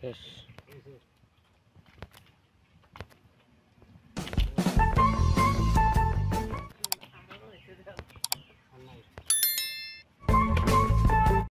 El fish. Yes.